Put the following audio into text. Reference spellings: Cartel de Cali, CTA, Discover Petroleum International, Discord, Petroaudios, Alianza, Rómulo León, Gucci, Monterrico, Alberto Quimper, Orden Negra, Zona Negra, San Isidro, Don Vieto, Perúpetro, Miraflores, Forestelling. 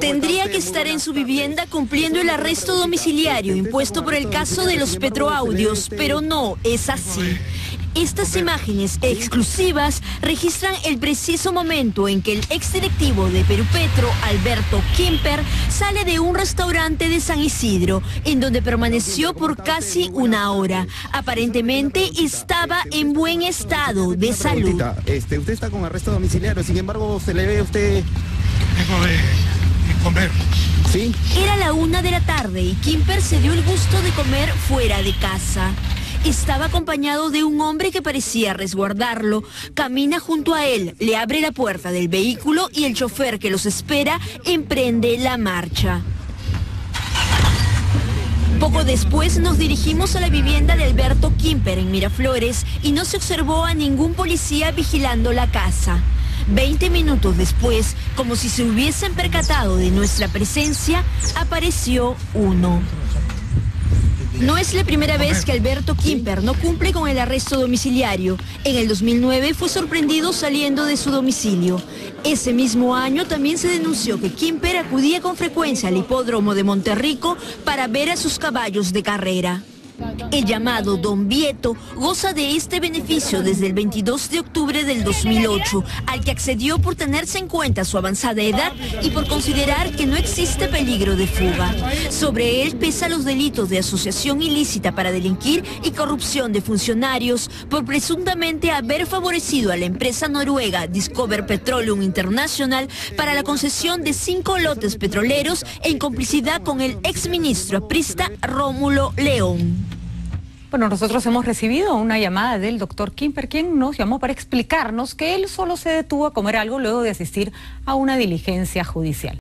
Tendría que estar en su vivienda cumpliendo el arresto domiciliario impuesto por el caso de los Petroaudios, pero no es así. Estas imágenes exclusivas registran el preciso momento en que el exdirectivo de Perúpetro, Alberto Quimper, sale de un restaurante de San Isidro, en donde permaneció por casi una hora. Aparentemente estaba en buen estado de salud. Usted está con arresto domiciliario, sin embargo, se le ve a usted... Tengo de comer. ¿Sí? Era la 1 de la tarde y Quimper se dio el gusto de comer fuera de casa. Estaba acompañado de un hombre que parecía resguardarlo. Camina junto a él, le abre la puerta del vehículo y el chofer que los espera emprende la marcha. Poco después nos dirigimos a la vivienda de Alberto Quimper en Miraflores y no se observó a ningún policía vigilando la casa. 20 minutos después, como si se hubiesen percatado de nuestra presencia, apareció uno. No es la primera vez que Alberto Quimper no cumple con el arresto domiciliario. En el 2009 fue sorprendido saliendo de su domicilio. Ese mismo año también se denunció que Quimper acudía con frecuencia al hipódromo de Monterrico para ver a sus caballos de carrera. El llamado Don Vieto goza de este beneficio desde el 22 de octubre del 2008, al que accedió por tenerse en cuenta su avanzada edad y por considerar que no existe peligro de fuga. Sobre él pesan los delitos de asociación ilícita para delinquir y corrupción de funcionarios por presuntamente haber favorecido a la empresa noruega Discover Petroleum International para la concesión de 5 lotes petroleros en complicidad con el exministro aprista Rómulo León. Bueno, nosotros hemos recibido una llamada del doctor Quimper, quien nos llamó para explicarnos que él solo se detuvo a comer algo luego de asistir a una diligencia judicial.